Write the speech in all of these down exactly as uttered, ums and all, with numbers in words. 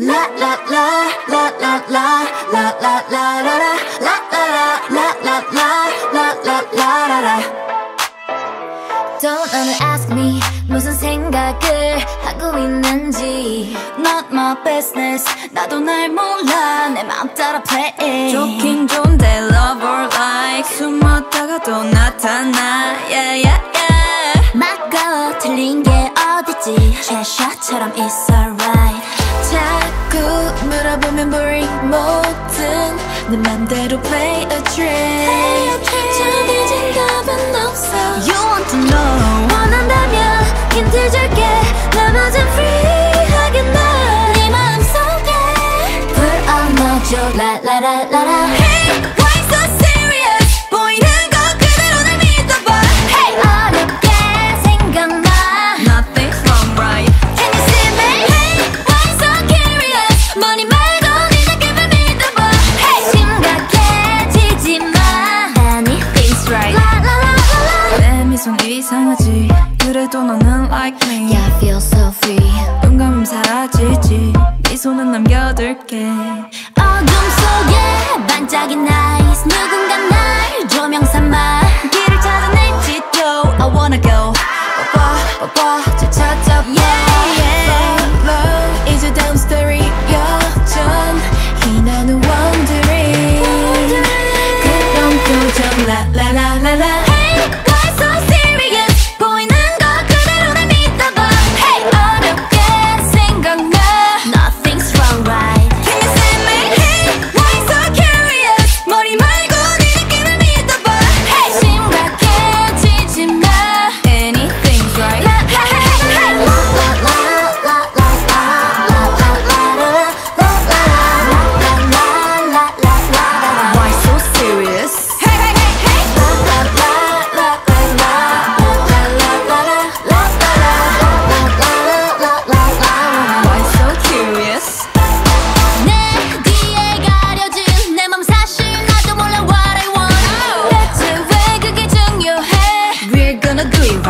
La la la la la la la la la la la la la la la la la la. Don't ever ask me 무슨 생각을 하고 있는지. Not my business. 나도 날 몰라. 내 맘 따라 play. 좋긴 좋은데 love or like 숨었다가 또 나타나. Yeah yeah yeah. 막가워 틀린 게 어딨지. 제 샷처럼 it's alright. 자꾸 물어보면 boring 모든 내 맘대로 play a trick. 정해진 답은 없어. You want to know. 원한다면 힌트 줄게. 나마저 free하게 나 네 마음 속에 불어 넣어줘. 라라라라라. Hey, why so serious? 보이는 거 그대로 날 믿어봐. Hey, 어렵게 생각나. Nothing from right. Can you see me? Hey, why so curious? 머리 말고 네 느낌을 믿어봐. Hey, 심각해지지 마. Anything's right. 라라라라라. 내 미소 이상하지. 그래도 너는 like me. Yeah, I feel so free. 눈감음 사라지지. 네 손은 남겨둘게. 어둠 속에 반짝인 eyes. 누군가 날 조명 삼아 길을 찾아낼지도. I wanna go. 오빠 오빠 잘 찾아봐. Yeah, yeah. Follow 이제 다음 스토리 여전 희나는 wondering. 그런 표정 라라라라라.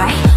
Right.